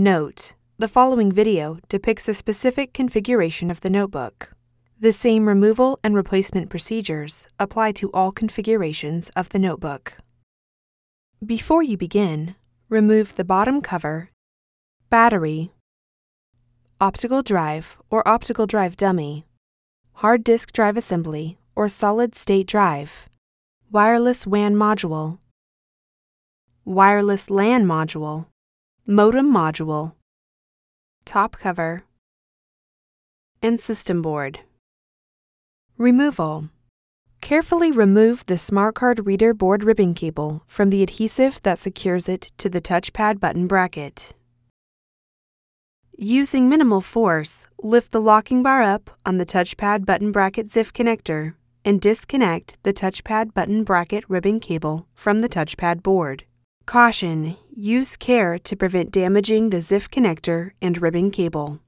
Note: the following video depicts a specific configuration of the notebook. The same removal and replacement procedures apply to all configurations of the notebook. Before you begin, remove the bottom cover, battery, optical drive or optical drive dummy, hard disk drive assembly or solid-state drive, wireless WAN module, wireless LAN module, modem module, top cover, and system board. Removal. Carefully remove the SmartCard Reader board ribbon cable from the adhesive that secures it to the touchpad button bracket. Using minimal force, lift the locking bar up on the touchpad button bracket ZIF connector and disconnect the touchpad button bracket ribbon cable from the touchpad board. Caution: use care to prevent damaging the ZIF connector and ribbon cable.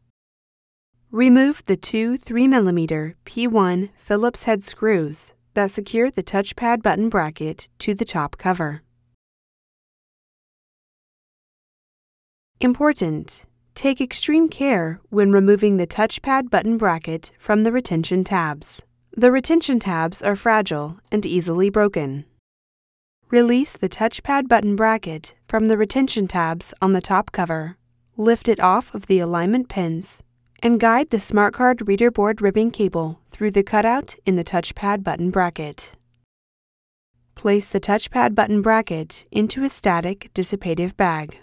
Remove the two 3mm P1 Phillips-head screws that secure the touchpad button bracket to the top cover. Important: take extreme care when removing the touchpad button bracket from the retention tabs. The retention tabs are fragile and easily broken. Release the touchpad button bracket from the retention tabs on the top cover, lift it off of the alignment pins, and guide the SmartCard Reader board ribbon cable through the cutout in the touchpad button bracket. Place the touchpad button bracket into a static dissipative bag.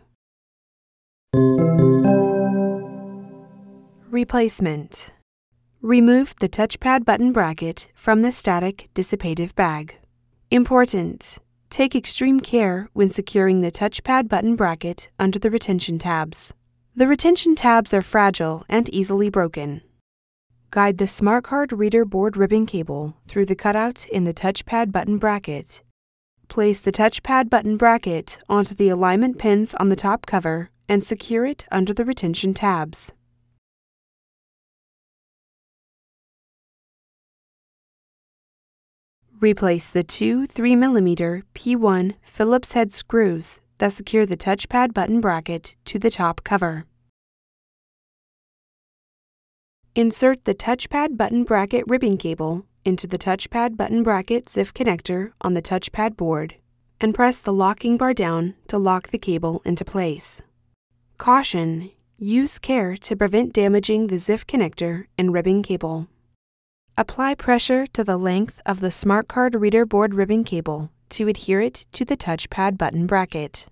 Replacement. Remove the touchpad button bracket from the static dissipative bag. Important: take extreme care when securing the touchpad button bracket under the retention tabs. The retention tabs are fragile and easily broken. Guide the SmartCard Reader board ribbon cable through the cutout in the touchpad button bracket. Place the touchpad button bracket onto the alignment pins on the top cover and secure it under the retention tabs. Replace the two 3mm P1 Phillips-head screws that secure the touchpad button bracket to the top cover. Insert the touchpad button bracket ribbon cable into the touchpad button bracket ZIF connector on the touchpad board and press the locking bar down to lock the cable into place. Caution: use care to prevent damaging the ZIF connector and ribbon cable. Apply pressure to the length of the SmartCard Reader board ribbon cable to adhere it to the touchpad button bracket.